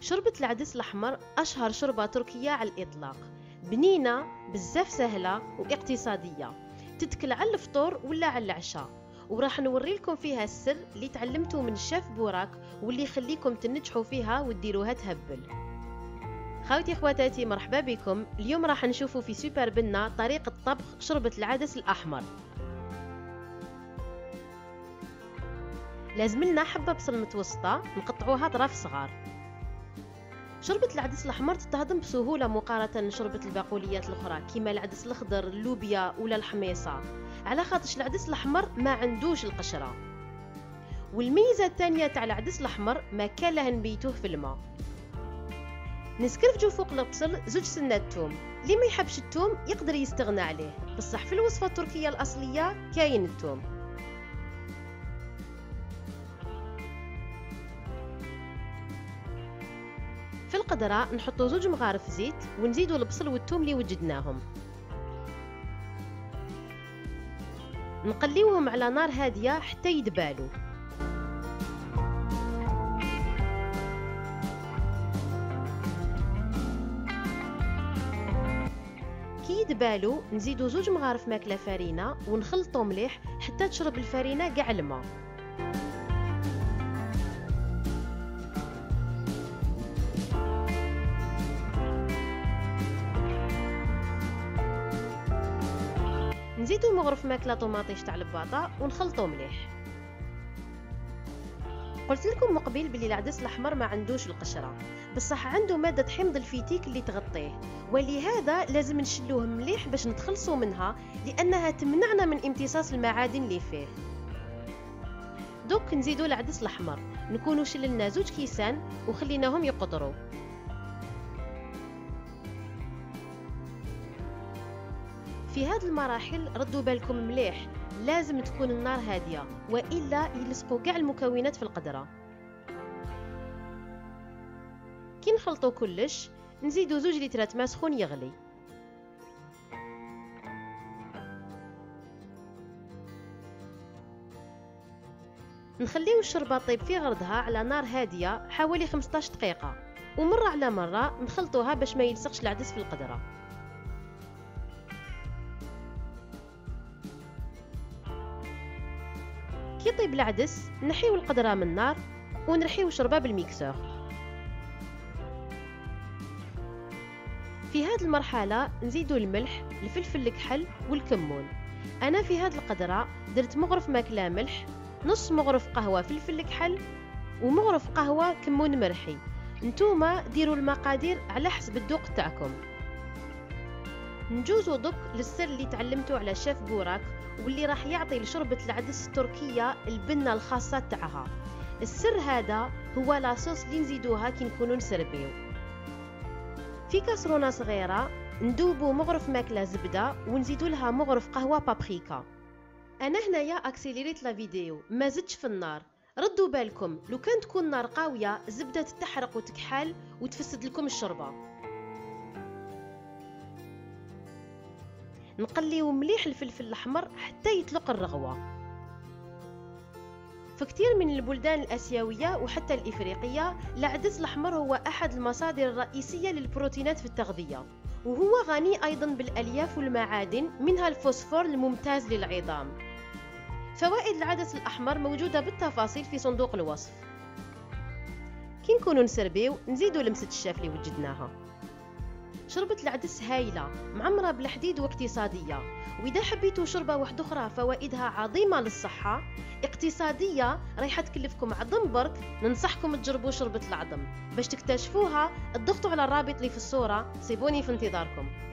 شوربة العدس الأحمر أشهر شوربة تركية على الإطلاق، بنينة بزاف، سهلة واقتصادية، تتكل على الفطور ولا على العشاء، وراح نوريلكم فيها السر اللي تعلمته من الشيف بوراك واللي يخليكم تنجحوا فيها وديروها تهبل. خاوتي خواتاتي مرحبا بكم. اليوم راح نشوفوا في سوبر بنا طريقة طبخ شوربة العدس الأحمر. لازم لنا حبة بصل متوسطة نقطعوها اطراف صغار. شوربة العدس الأحمر تتهضم بسهولة مقارنة بشوربة البقوليات الأخرى كيما العدس الأخضر، اللوبيا ولا الحميصة، على خاطرش العدس الأحمر ما عندوش القشرة. والميزة الثانية تاع العدس الأحمر ما كان له نبيتوه في الماء. نسكرفجو فوق البصل زوج سنات توم، اللي ما يحبش التوم يقدر يستغنى عليه، بصح في الوصفة التركية الأصلية كاين التوم. في القدرة نحطو زوج مغارف زيت ونزيدو البصل والثوم اللي وجدناهم، نقليوهم على نار هادية حتى يدبالو. كي يدبالو نزيدو زوج مغارف ماكلة فرينة ونخلطو مليح حتى تشرب الفرينة كاع الماء. نزيدو مغرف ماكله طوماطيش تاع الباطا ونخلطو مليح. قلت لكم مقبل بلي العدس الاحمر ما عندوش القشره، بصح عنده ماده حمض الفيتيك اللي تغطيه، ولهذا لازم نشلوه مليح باش نتخلصوا منها، لانها تمنعنا من امتصاص المعادن اللي فيه. دوك نزيدو العدس الاحمر، نكونوا شللنا زوج كيسان وخليناهم يقطروا. في هاد المراحل ردوا بالكم مليح، لازم تكون النار هادية وإلا يلصقوا كاع المكونات في القدرة. كي نخلطوا كلش نزيدوا زوج لترات ماء سخون يغلي، نخليو الشوربة طيب في غردها على نار هادية حوالي 15 دقيقة، ومرة على مرة نخلطوها باش ما يلصقش العدس في القدرة. كي يطيب العدس نحيو القدرة من النار ونرحيو الشوربة بالميكسور. في هاد المرحلة نزيدو الملح، الفلفل الكحل والكمون. أنا في هاد القدرة درت مغرف ماكلة ملح، نص مغرف قهوة فلفل كحل، ومغرف قهوة كمون مرحي. نتوما ديروا المقادير على حسب الذوق تاعكم. نجوزو دوك للسر اللي تعلمتو على الشيف بوراك واللي راح يعطي لشوربة العدس التركية البنة الخاصة تاعها. السر هذا هو لاصوص اللي نزيدوها كي نكونو نسربيو. في كاسرونة صغيرة ندوبو مغرف ماكلة زبدة ونزيدو لها مغرف قهوة بابريكا. انا هنايا اكسيليريت لا فيديو، ما زدتش في النار. ردوا بالكم لو كان تكون النار قاوية الزبدة تتحرق وتكحل وتفسد لكم الشوربة. نقليو مليح الفلفل الأحمر حتى يطلق الرغوة. في كثير من البلدان الآسيوية وحتى الإفريقية العدس الأحمر هو أحد المصادر الرئيسية للبروتينات في التغذية، وهو غني أيضا بالألياف والمعادن منها الفوسفور الممتاز للعظام. فوائد العدس الأحمر موجودة بالتفاصيل في صندوق الوصف. كي نكونو نسربيو نزيدو لمسة الشاف اللي وجدناها. شوربة العدس هايلة، معمرة بالحديد واقتصادية، وإذا حبيتوا شوربة واحدة أخرى فوائدها عظيمة للصحة، اقتصادية رايحة تكلفكم عظم برك، ننصحكم تجربوا شوربة العظم، باش تكتشفوها اضغطوا على الرابط اللي في الصورة، سيبوني في انتظاركم.